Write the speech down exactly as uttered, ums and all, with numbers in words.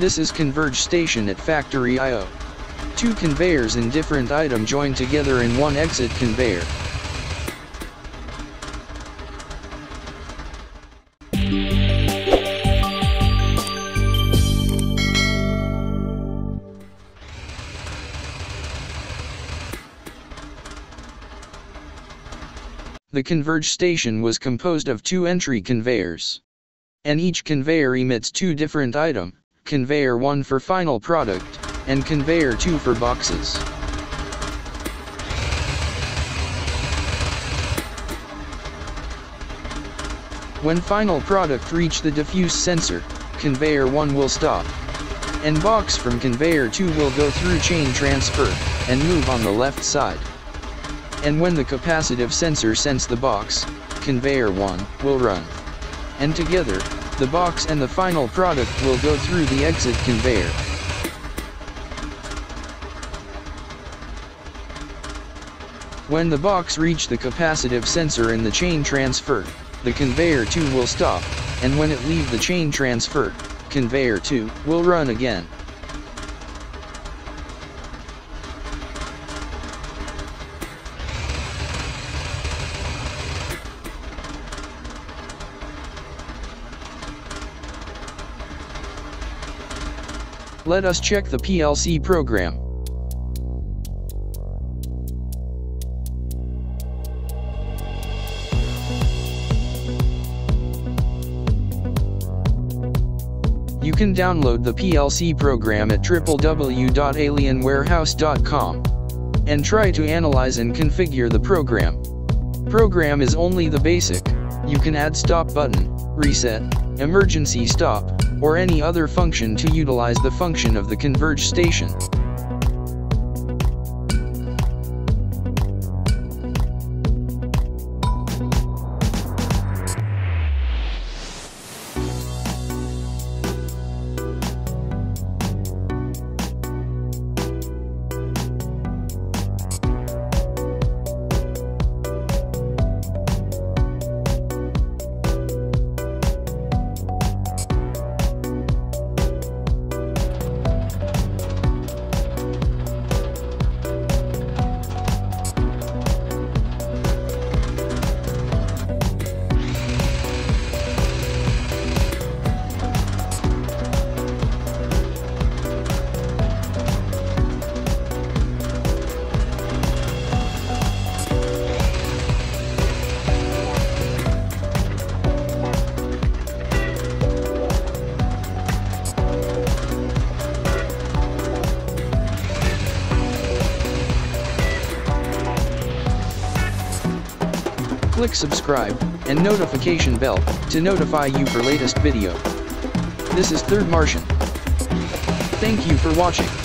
This is Converge Station at Factory I O. Two conveyors in different item joined together in one exit conveyor. The Converge Station was composed of two entry conveyors, and each conveyor emits two different items, conveyor one for final product, and conveyor two for boxes. When final product reach the diffuse sensor, conveyor one will stop, and box from conveyor two will go through chain transfer, and move on the left side. And when the capacitive sensor senses the box, conveyor one will run. And together, the box and the final product will go through the exit conveyor. When the box reaches the capacitive sensor in the chain transfer, the conveyor two will stop, and when it leaves the chain transfer, conveyor two will run again. Let us check the P L C program. You can download the P L C program at w w w dot alien warehouse dot com and try to analyze and configure the program. Program is only the basic. You can add stop button, reset, emergency stop, or any other function to utilize the function of the Converge Station. Click subscribe and notification bell to notify you for latest video. This is Third Martian. Thank you for watching.